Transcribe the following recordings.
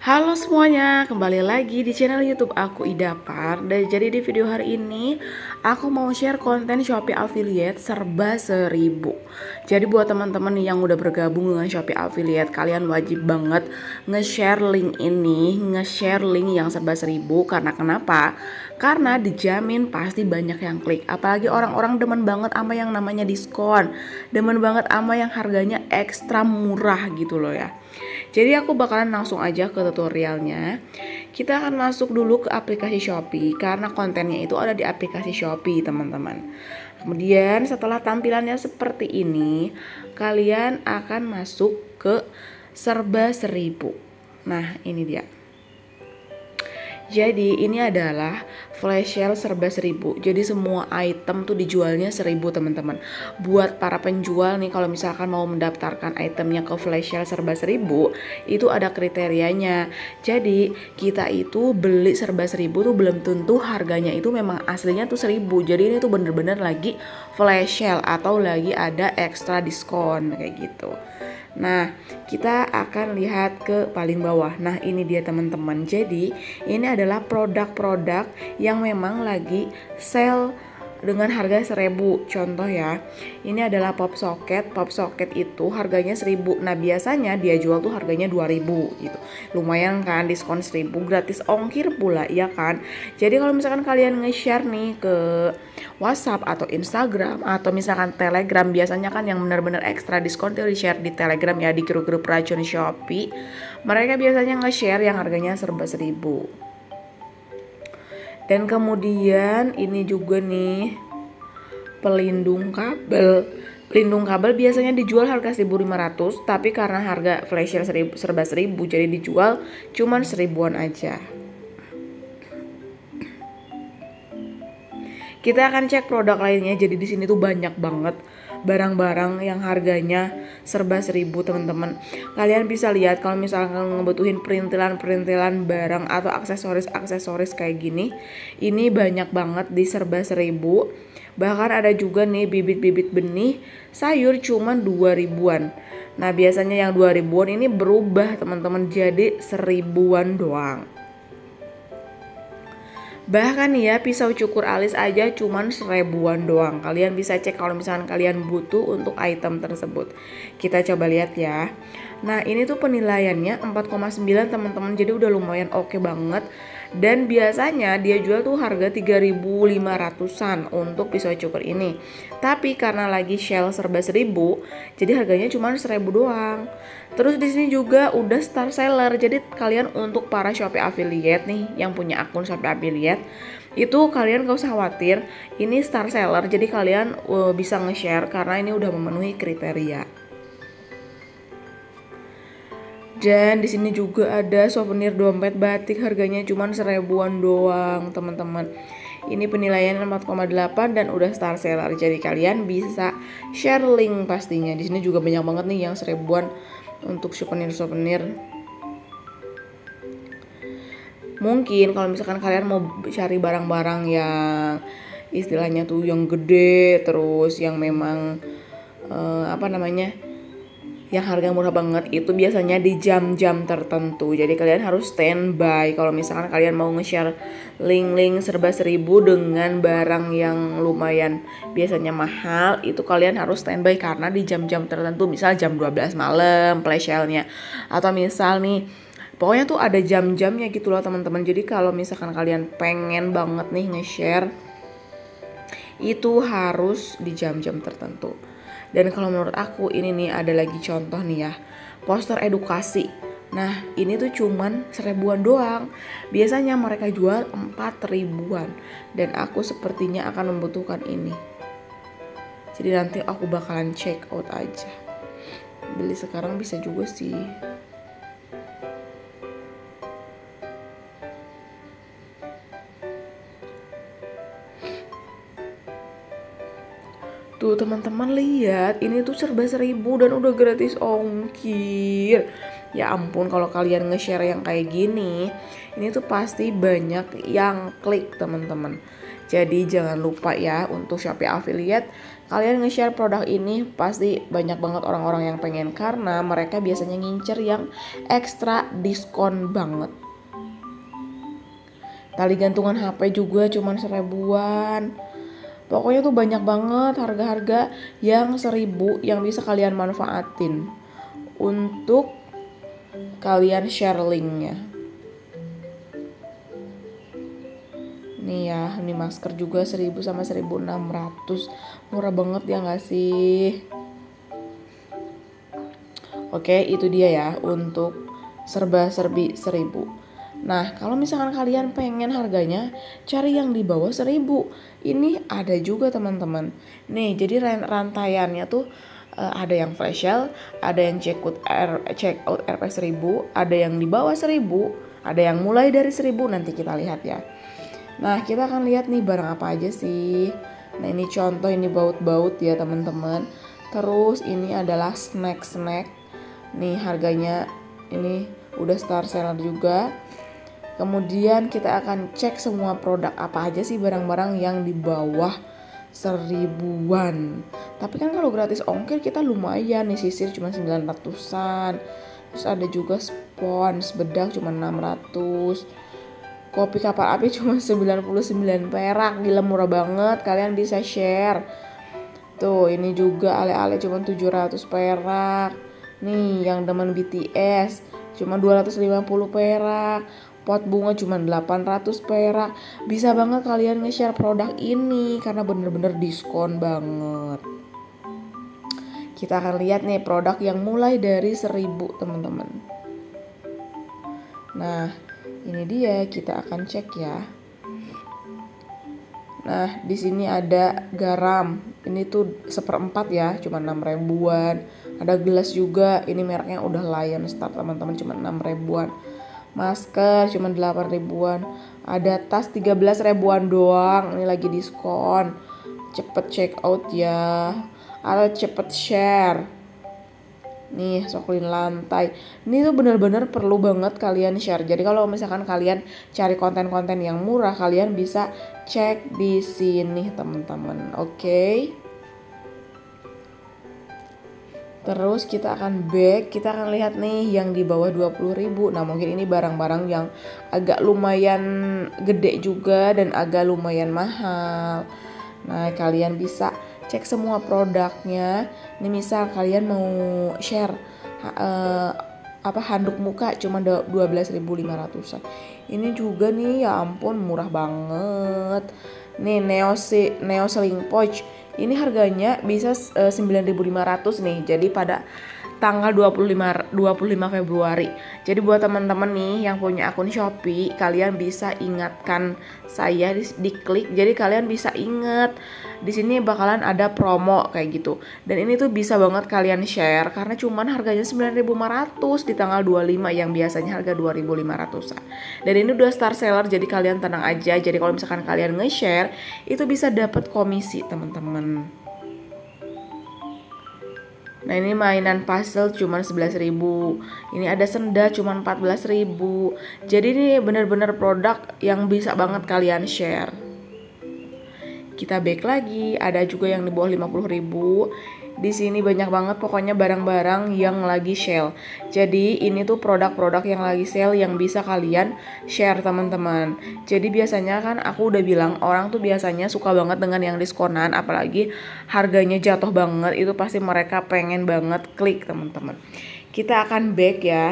Halo semuanya, kembali lagi di channel YouTube aku Idapar. Dan jadi di video hari ini aku mau share konten Shopee Affiliate serba 1000. Jadi buat teman-teman yang udah bergabung dengan Shopee Affiliate, kalian wajib banget nge-share link ini, nge-share link yang serba 1000. Karena kenapa? Karena dijamin pasti banyak yang klik. Apalagi orang-orang demen banget sama yang namanya diskon, demen banget sama yang harganya ekstra murah gitu loh ya. Jadi aku bakalan langsung aja ke tutorialnya. Kita akan masuk dulu ke aplikasi Shopee karena kontennya itu ada di aplikasi Shopee, teman-teman. Kemudian setelah tampilannya seperti ini, kalian akan masuk ke serba 1000. Nah, ini dia. Jadi ini adalah flash sale serba 1000. Jadi semua item tuh dijualnya 1000, teman-teman. Buat para penjual nih, kalau misalkan mau mendaftarkan itemnya ke flash sale serba 1000, itu ada kriterianya. Jadi kita itu beli serba 1000 tuh belum tentu harganya itu memang aslinya tuh 1000. Jadi ini tuh bener-bener lagi flash sale atau lagi ada ekstra diskon kayak gitu. Nah, kita akan lihat ke paling bawah. Nah, ini dia teman-teman. Jadi, ini adalah produk-produk yang memang lagi sale dengan harga 1000. Contoh ya, ini adalah pop socket. Pop socket itu harganya 1000. Nah, biasanya dia jual tuh harganya 2000 gitu. Lumayan kan, diskon 1000, gratis ongkir pula, ya kan? Jadi kalau misalkan kalian nge-share nih ke WhatsApp atau Instagram atau misalkan Telegram, biasanya kan yang benar-benar ekstra diskon itu di-share di Telegram ya, di grup-grup racun Shopee. Mereka biasanya nge-share yang harganya serba 1000. Dan kemudian ini juga nih pelindung kabel. Pelindung kabel biasanya dijual harga 1.500, tapi karena harga flash sale serba 1000 jadi dijual cuman 1000-an aja. Kita akan cek produk lainnya. Jadi di sini tuh banyak banget barang-barang yang harganya serba 1000, teman-teman. Kalian bisa lihat kalau misalkan ngebutuhin perintilan-perintilan barang atau aksesoris-aksesoris kayak gini, ini banyak banget di serba 1000. Bahkan ada juga nih bibit-bibit benih sayur cuman 2000-an. Nah, biasanya yang 2000-an ini berubah, teman-teman, jadi 1000-an doang. Bahkan ya pisau cukur alis aja cuman 1000-an doang. Kalian bisa cek kalau misalkan kalian butuh untuk item tersebut. Kita coba lihat ya. Nah, ini tuh penilaiannya 4,9, teman-teman. Jadi udah lumayan oke banget. Dan biasanya dia jual tuh harga 3.500-an untuk pisau cukur ini. Tapi karena lagi sale serba 1000, jadi harganya cuman 1000 doang. Terus di sini juga udah star seller. Jadi kalian untuk para Shopee Affiliate nih yang punya akun Shopee Affiliate, itu kalian gak usah khawatir, ini star seller. Jadi kalian bisa nge-share karena ini udah memenuhi kriteria. Dan di sini juga ada souvenir dompet batik, harganya cuma 1000-an doang, teman-teman. Ini penilaian 4,8 dan udah star seller. Jadi kalian bisa share link pastinya. Di sini juga banyak banget nih yang 1000-an untuk souvenir-souvenir. Mungkin kalau misalkan kalian mau cari barang-barang yang istilahnya tuh yang gede, terus yang memang yang harga murah banget, itu biasanya di jam-jam tertentu. Jadi kalian harus standby kalau misalkan kalian mau nge-share link-link serba 1000 dengan barang yang lumayan biasanya mahal, itu kalian harus standby karena di jam-jam tertentu, misal jam 12 malam flash sale-nya, atau misal nih pokoknya tuh ada jam-jamnya gitu loh, teman-teman. Jadi kalau misalkan kalian pengen banget nih nge-share, itu harus di jam-jam tertentu. Dan kalau menurut aku ini nih ada lagi contoh nih ya, poster edukasi. Nah, ini tuh cuman 1000-an doang. Biasanya mereka jual 4000-an. Dan aku sepertinya akan membutuhkan ini. Jadi nanti aku bakalan check out aja. Beli sekarang bisa juga sih. Tuh teman-teman lihat, ini tuh serba 1000 dan udah gratis ongkir. Ya ampun, kalau kalian nge-share yang kayak gini, ini tuh pasti banyak yang klik teman-teman. Jadi jangan lupa ya untuk Shopee Affiliate, kalian nge-share produk ini pasti banyak banget orang-orang yang pengen, karena mereka biasanya ngincer yang ekstra diskon banget. Tali gantungan HP juga cuman 1000-an. Pokoknya tuh banyak banget harga-harga yang 1000 yang bisa kalian manfaatin untuk kalian share linknya. Nih ya, ini masker juga 1000 sama 1600. Murah banget ya gak sih? Oke, itu dia ya untuk serba-serbi 1000. Nah, kalau misalkan kalian pengen harganya, cari yang di bawah 1000. Ini ada juga teman-teman. Nih, jadi rantaiannya tuh ada yang flash sale, ada yang check out RP 1000, ada yang di bawah 1000, ada yang mulai dari 1000. Nanti kita lihat ya. Nah, kita akan lihat nih barang apa aja sih. Nah, ini contoh, ini baut-baut ya teman-teman. Terus ini adalah snack-snack. Nih harganya ini udah star seller juga. Kemudian kita akan cek semua produk apa aja sih barang-barang yang di bawah 1000-an. Tapi kan kalau gratis ongkir kita lumayan nih, sisir cuma 900-an. Terus ada juga spons bedak cuma 600. Kopi kapal api cuma 99 perak. Gila murah banget, kalian bisa share. Tuh, ini juga ale-ale cuma 700 perak. Nih, yang demen BTS cuma 250 perak. Pot bunga cuma 800 perak. Bisa banget kalian nge-share produk ini karena bener-bener diskon banget. Kita akan lihat nih produk yang mulai dari 1000 teman-teman. Nah, ini dia, kita akan cek ya. Nah, di sini ada garam. Ini tuh 1/4 ya, cuma 6 ribuan. Ada gelas juga, ini mereknya udah Lion Star teman-teman, cuma 6 ribuan. Masker cuma 8 ribuan. Ada tas 13 ribuan doang. Ini lagi diskon. Cepet check out ya, atau cepet share. Nih Soklin lantai. Ini tuh bener-bener perlu banget kalian share. Jadi kalau misalkan kalian cari konten-konten yang murah, kalian bisa cek di sini teman-teman. Oke. Terus kita akan back, kita akan lihat nih yang di bawah 20.000. Nah, mungkin ini barang-barang yang agak lumayan gede juga dan agak lumayan mahal. Nah, kalian bisa cek semua produknya. Ini misal kalian mau share handuk muka cuma 12.500-an. Ini juga nih, ya ampun murah banget. Nih Neo Sling Pouch. Ini harganya bisa 9.500 nih. Jadi pada tanggal 25 Februari. Jadi buat teman-teman nih yang punya akun Shopee, kalian bisa ingatkan saya di klik. Jadi kalian bisa ingat. Di sini bakalan ada promo kayak gitu. Dan ini tuh bisa banget kalian share karena cuman harganya 9.500 di tanggal 25 yang biasanya harga 2.500-an. Dan ini udah star seller, jadi kalian tenang aja. Jadi kalau misalkan kalian nge-share, itu bisa dapat komisi, teman-teman. Nah, ini mainan puzzle cuma 11.000. Ini ada senda cuma 14.000. Jadi ini bener-bener produk yang bisa banget kalian share. Kita back lagi, ada juga yang di bawah 50.000. Di sini banyak banget pokoknya barang-barang yang lagi sale. Jadi ini tuh produk-produk yang lagi sale yang bisa kalian share teman-teman. Jadi biasanya kan aku udah bilang orang tuh biasanya suka banget dengan yang diskonan, apalagi harganya jatuh banget, itu pasti mereka pengen banget klik teman-teman. Kita akan back ya.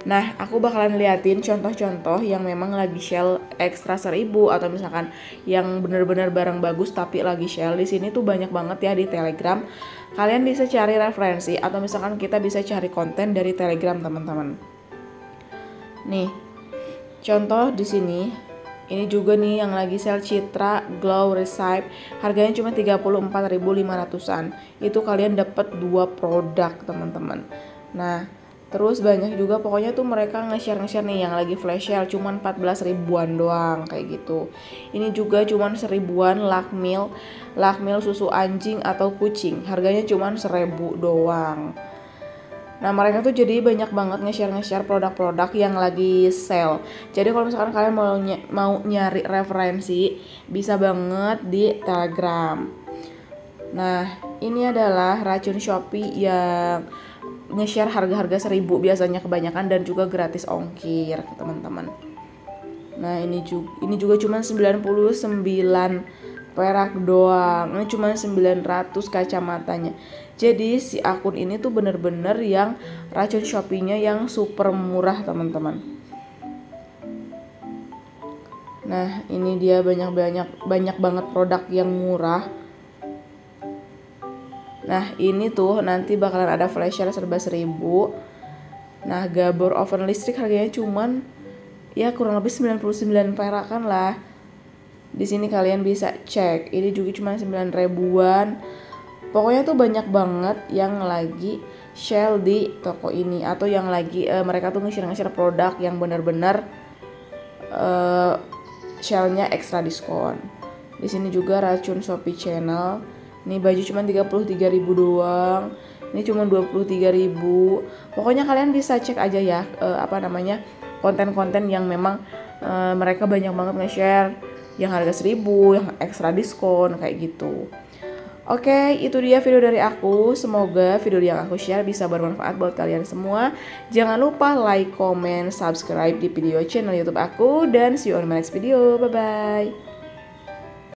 Nah, aku bakalan liatin contoh-contoh yang memang lagi sale ekstra 1000 atau misalkan yang bener-bener barang bagus tapi lagi sale. Di sini tuh banyak banget ya di Telegram. Kalian bisa cari referensi atau misalkan kita bisa cari konten dari Telegram teman-teman. Nih, contoh di sini. Ini juga nih yang lagi sale Citra Glow Rice. Harganya cuma 34.500-an. Itu kalian dapat 2 produk teman-teman. Nah, terus banyak juga pokoknya tuh mereka nge-share nih yang lagi flash sale cuma 14.000-an doang kayak gitu. Ini juga cuma 1000-an Lakmil susu anjing atau kucing. Harganya cuma 1000 doang. Nah, mereka tuh jadi banyak banget nge-share produk-produk yang lagi sale. Jadi kalau misalkan kalian mau nyari referensi, bisa banget di Telegram. Nah, ini adalah racun Shopee yang nge-share harga-harga 1000 biasanya kebanyakan dan juga gratis ongkir, teman-teman. Nah, ini juga cuma 99 perak doang, ini cuma 900 kacamatanya. Jadi si akun ini tuh bener-bener yang racun Shopee-nya yang super murah, teman-teman. Nah, ini dia banyak banget produk yang murah. Nah, ini tuh nanti bakalan ada flash sale serba 1000. Nah, gabor oven listrik harganya cuman ya kurang lebih 99 perakan lah. Di sini kalian bisa cek, ini juga cuma 9 ribuan. Pokoknya tuh banyak banget yang lagi sale di toko ini, atau yang lagi mereka tuh nge-share produk yang benar-benar sale-nya ekstra diskon. Di sini juga racun Shopee Channel. Ini baju cuma 33.000 doang. Ini cuma 23.000. Pokoknya kalian bisa cek aja ya konten-konten yang memang mereka banyak banget nge-share yang harga 1000, yang ekstra diskon kayak gitu. Oke, itu dia video dari aku. Semoga video yang aku share bisa bermanfaat buat kalian semua. Jangan lupa like, comment, subscribe di video channel YouTube aku, dan see you on my next video. Bye bye.